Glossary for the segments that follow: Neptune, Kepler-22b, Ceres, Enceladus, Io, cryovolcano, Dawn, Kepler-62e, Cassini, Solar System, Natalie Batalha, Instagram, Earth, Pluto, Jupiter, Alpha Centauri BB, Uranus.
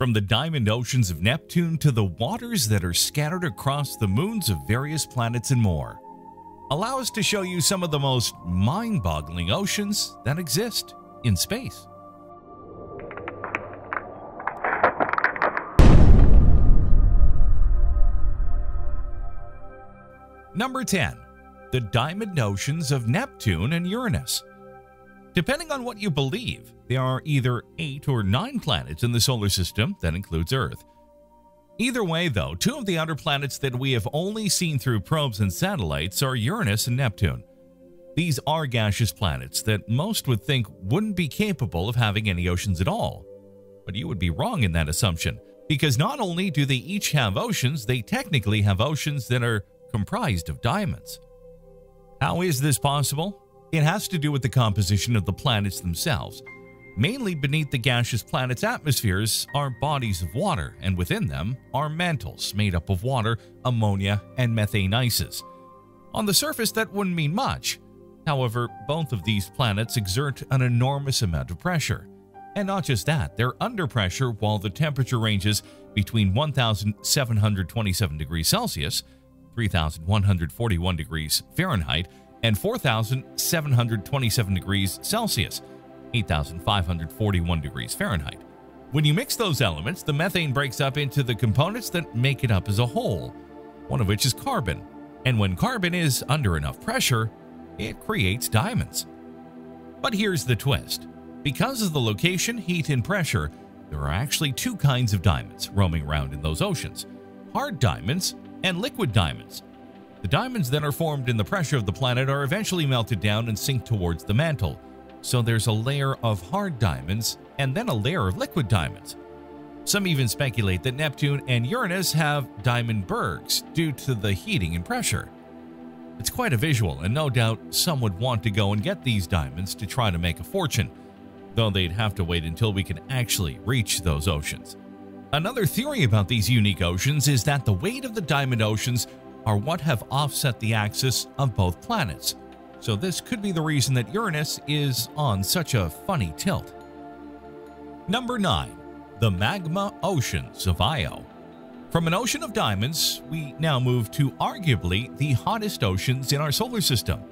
From the diamond oceans of Neptune to the waters that are scattered across the moons of various planets and more, allow us to show you some of the most mind-boggling oceans that exist in space. Number 10. The diamond oceans of Neptune and Uranus. Depending on what you believe, there are either 8 or 9 planets in the solar system that includes Earth. Either way, though, 2 of the outer planets that we have only seen through probes and satellites are Uranus and Neptune. These are gaseous planets that most would think wouldn't be capable of having any oceans at all. But you would be wrong in that assumption, because not only do they each have oceans, they technically have oceans that are comprised of diamonds. How is this possible? It has to do with the composition of the planets themselves. Mainly beneath the gaseous planets' atmospheres are bodies of water, and within them are mantles made up of water, ammonia, and methane ices. On the surface, that wouldn't mean much. However, both of these planets exert an enormous amount of pressure. And not just that, they're under pressure while the temperature ranges between 1,727 degrees Celsius, 3,141 degrees Fahrenheit, and 4,727 degrees Celsius, 8,541 degrees Fahrenheit. When you mix those elements, the methane breaks up into the components that make it up as a whole, one of which is carbon. And when carbon is under enough pressure, it creates diamonds. But here's the twist. Because of the location, heat, and pressure, there are actually 2 kinds of diamonds roaming around in those oceans: hard diamonds and liquid diamonds. The diamonds that are formed in the pressure of the planet are eventually melted down and sink towards the mantle. So there's a layer of hard diamonds and then a layer of liquid diamonds. Some even speculate that Neptune and Uranus have diamond bergs due to the heating and pressure. It's quite a visual, and no doubt some would want to go and get these diamonds to try to make a fortune, though they'd have to wait until we can actually reach those oceans. Another theory about these unique oceans is that the weight of the diamond oceans are what have offset the axis of both planets. So this could be the reason that Uranus is on such a funny tilt. Number 9. The magma oceans of Io. From an ocean of diamonds, we now move to arguably the hottest oceans in our solar system.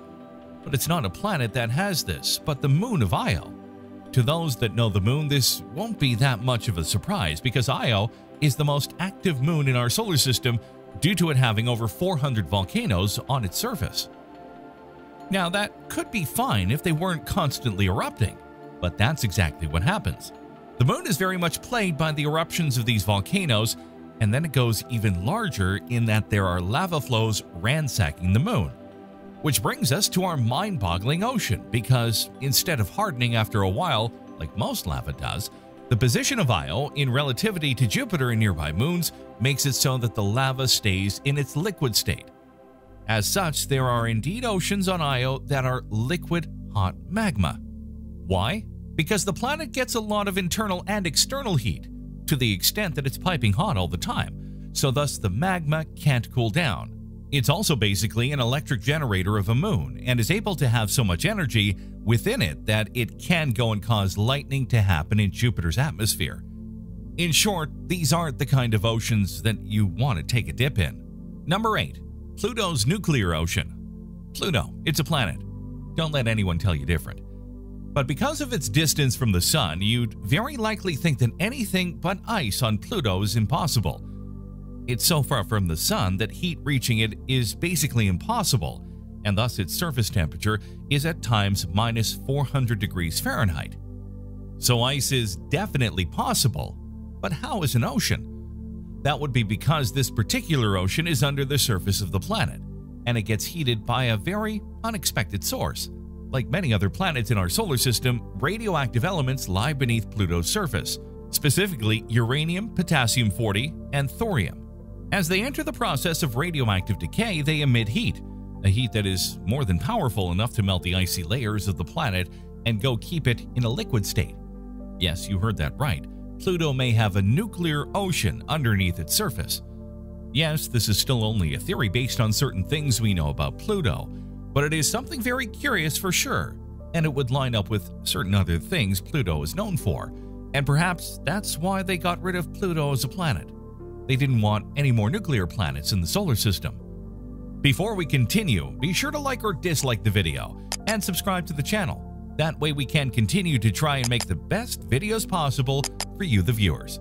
But it's not a planet that has this, but the moon of Io. To those that know the moon, this won't be that much of a surprise, because Io is the most active moon in our solar system, due to it having over 400 volcanoes on its surface. Now, that could be fine if they weren't constantly erupting, but that's exactly what happens. The moon is very much plagued by the eruptions of these volcanoes, and then it goes even larger in that there are lava flows ransacking the moon. Which brings us to our mind-boggling ocean, because instead of hardening after a while, like most lava does, the position of Io in relativity to Jupiter and nearby moons makes it so that the lava stays in its liquid state. As such, there are indeed oceans on Io that are liquid hot magma. Why? Because the planet gets a lot of internal and external heat, to the extent that it's piping hot all the time, so thus the magma can't cool down. It's also basically an electric generator of a moon, and is able to have so much energy within it that it can go and cause lightning to happen in Jupiter's atmosphere. In short, these aren't the kind of oceans that you want to take a dip in. Number 8. Pluto's nuclear ocean. Pluto, it's a planet. Don't let anyone tell you different. But because of its distance from the Sun, you'd very likely think that anything but ice on Pluto is impossible. It's so far from the Sun that heat reaching it is basically impossible, and thus its surface temperature is at times minus 400 degrees Fahrenheit. So ice is definitely possible, but how is an ocean? That would be because this particular ocean is under the surface of the planet, and it gets heated by a very unexpected source. Like many other planets in our solar system, radioactive elements lie beneath Pluto's surface, specifically uranium, potassium-40, and thorium. As they enter the process of radioactive decay, they emit heat, a heat that is more than powerful enough to melt the icy layers of the planet and go keep it in a liquid state. Yes, you heard that right. Pluto may have a nuclear ocean underneath its surface. Yes, this is still only a theory based on certain things we know about Pluto, but it is something very curious for sure, and it would line up with certain other things Pluto is known for, And perhaps that's why they got rid of Pluto as a planet. They didn't want any more nuclear planets in the solar system. Before we continue, be sure to like or dislike the video and subscribe to the channel. That way we can continue to try and make the best videos possible for you, the viewers.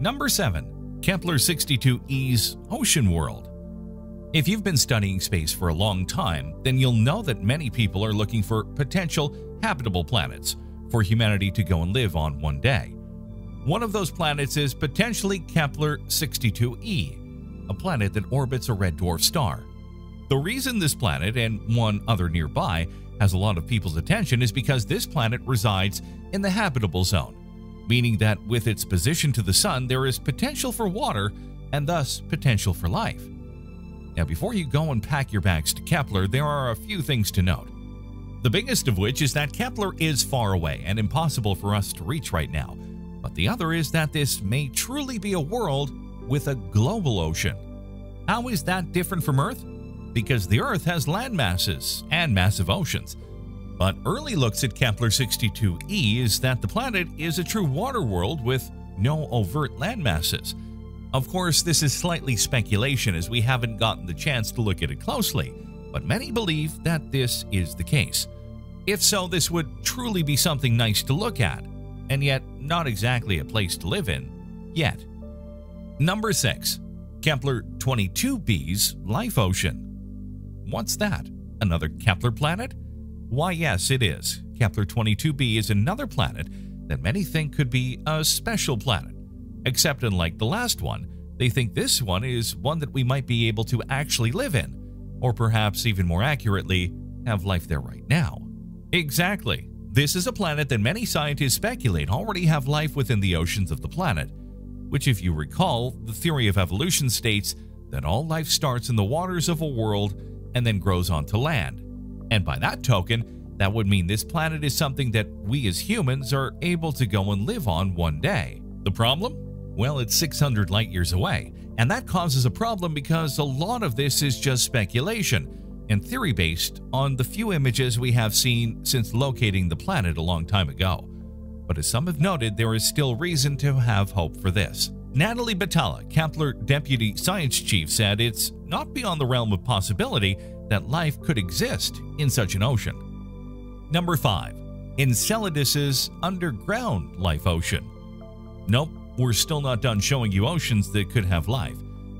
Number 7. Kepler-62e's Ocean World. If you've been studying space for a long time, then you'll know that many people are looking for potential habitable planets for humanity to go and live on one day. One of those planets is potentially Kepler-62e, a planet that orbits a red dwarf star. The reason this planet, and one other nearby, has a lot of people's attention is because this planet resides in the habitable zone, meaning that with its position to the sun, there is potential for water and thus potential for life. Now, before you go and pack your bags to Kepler, there are a few things to note. The biggest of which is that Kepler is far away and impossible for us to reach right now, but the other is that this may truly be a world with a global ocean. How is that different from Earth? Because the Earth has land masses and massive oceans. But early looks at Kepler-62e is that the planet is a true water world with no overt land masses. Of course, this is slightly speculation as we haven't gotten the chance to look at it closely, but many believe that this is the case. If so, this would truly be something nice to look at, and yet not exactly a place to live in yet. Number 6. Kepler-22b's Life Ocean. What's that? Another Kepler planet? Why, yes, it is. Kepler-22b is another planet that many think could be a special planet. Except unlike the last one, they think this one is one that we might be able to actually live in, or perhaps even more accurately, have life there right now. Exactly. This is a planet that many scientists speculate already have life within the oceans of the planet, which, if you recall, the theory of evolution states that all life starts in the waters of a world and then grows onto land. And by that token, that would mean this planet is something that we as humans are able to go and live on one day. The problem? Well, it's 600 light years away, and that causes a problem because a lot of this is just speculation and theory based on the few images we have seen since locating the planet a long time ago. But as some have noted, there is still reason to have hope for this. Natalie Batalha, Kepler Deputy Science Chief, said it's not beyond the realm of possibility that life could exist in such an ocean. Number 5. Enceladus's Underground Life Ocean. Nope, we're still not done showing you oceans that could have life.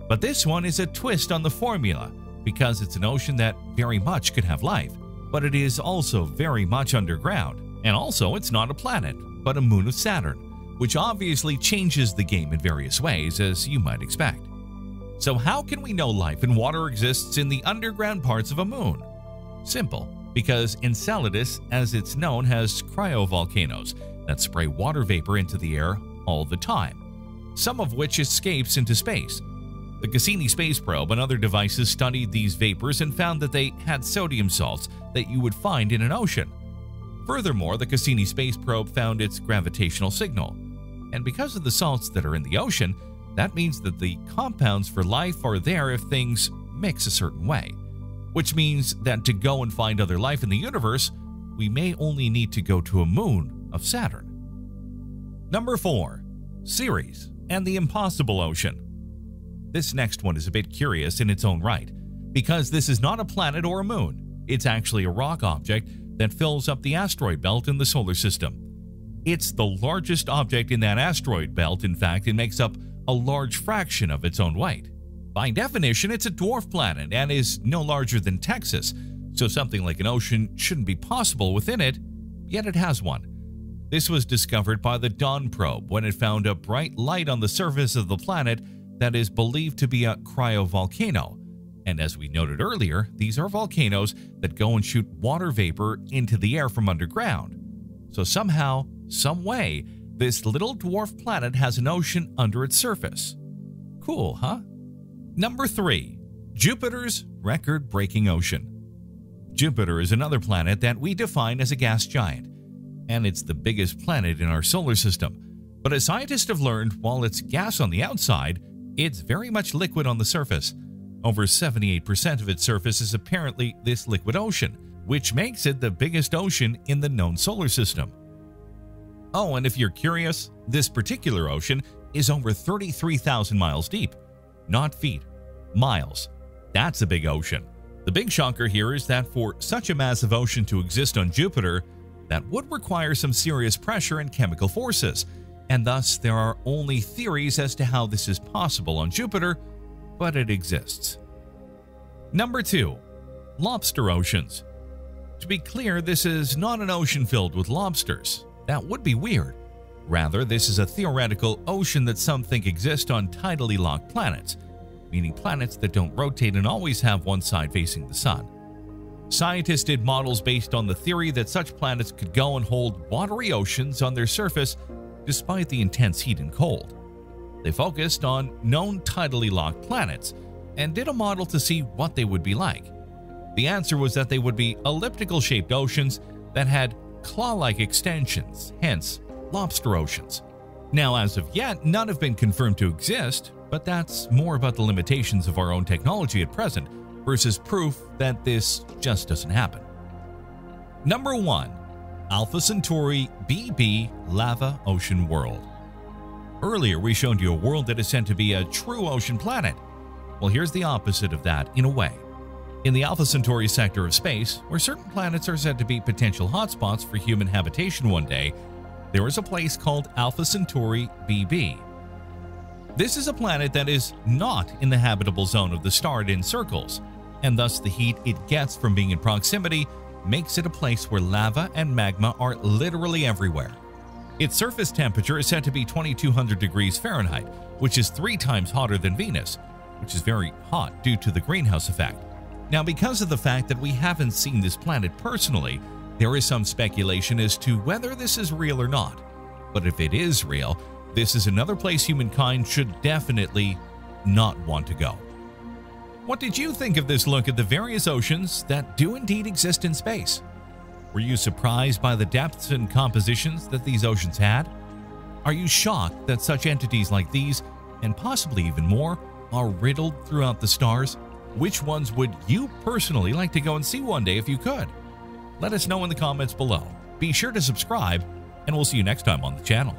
But this one is a twist on the formula because it's an ocean that very much could have life, but it is also very much underground. And also, it's not a planet, but a moon of Saturn, which obviously changes the game in various ways, as you might expect. So how can we know life and water exists in the underground parts of a moon? Simple, because Enceladus, as it's known, has cryovolcanoes that spray water vapor into the air all the time, some of which escapes into space. The Cassini space probe and other devices studied these vapors and found that they had sodium salts that you would find in an ocean. Furthermore, the Cassini space probe found its gravitational signal. And because of the salts that are in the ocean, that means that the compounds for life are there if things mix a certain way. Which means that to go and find other life in the universe, we may only need to go to a moon of Saturn. Number 4. Ceres and the Impossible Ocean. This next one is a bit curious in its own right, because this is not a planet or a moon. It's actually a rock object that fills up the asteroid belt in the solar system. It's the largest object in that asteroid belt. In fact, it makes up a large fraction of its own weight. By definition, it's a dwarf planet and is no larger than Texas, so something like an ocean shouldn't be possible within it, yet it has one. This was discovered by the Dawn probe when it found a bright light on the surface of the planet that is believed to be a cryovolcano. And as we noted earlier, these are volcanoes that go and shoot water vapor into the air from underground. So somehow, some way, this little dwarf planet has an ocean under its surface. Cool, huh? Number 3. Jupiter's Record-Breaking Ocean. Jupiter is another planet that we define as a gas giant, and it's the biggest planet in our solar system. But as scientists have learned, while it's gas on the outside, it's very much liquid on the surface. Over 78% of its surface is apparently this liquid ocean, which makes it the biggest ocean in the known solar system. Oh, and if you're curious, this particular ocean is over 33,000 miles deep. Not feet, miles. That's a big ocean. The big shocker here is that for such a massive ocean to exist on Jupiter, that would require some serious pressure and chemical forces, and thus there are only theories as to how this is possible on Jupiter, but it exists. Number 2. Lobster oceans. To be clear, this is not an ocean filled with lobsters. That would be weird. Rather, this is a theoretical ocean that some think exists on tidally locked planets, meaning planets that don't rotate and always have one side facing the sun. Scientists did models based on the theory that such planets could go and hold watery oceans on their surface despite the intense heat and cold. They focused on known tidally locked planets and did a model to see what they would be like. The answer was that they would be elliptical-shaped oceans that had claw-like extensions, hence lobster oceans. Now, as of yet, none have been confirmed to exist, but that's more about the limitations of our own technology at present versus proof that this just doesn't happen. Number 1. Alpha Centauri BB Lava Ocean World. Earlier, we showed you a world that is said to be a true ocean planet. Well, here's the opposite of that, in a way. In the Alpha Centauri sector of space, where certain planets are said to be potential hotspots for human habitation one day, there is a place called Alpha Centauri BB. This is a planet that is not in the habitable zone of the star it encircles, and thus the heat it gets from being in proximity makes it a place where lava and magma are literally everywhere. Its surface temperature is said to be 2200 degrees Fahrenheit, which is 3 times hotter than Venus, which is very hot due to the greenhouse effect. Now, because of the fact that we haven't seen this planet personally, there is some speculation as to whether this is real or not. But if it is real, this is another place humankind should definitely not want to go. What did you think of this look at the various oceans that do indeed exist in space? Were you surprised by the depths and compositions that these oceans had? Are you shocked that such entities like these, and possibly even more, are riddled throughout the stars? Which ones would you personally like to go and see one day if you could? Let us know in the comments below. Be sure to subscribe, and we'll see you next time on the channel.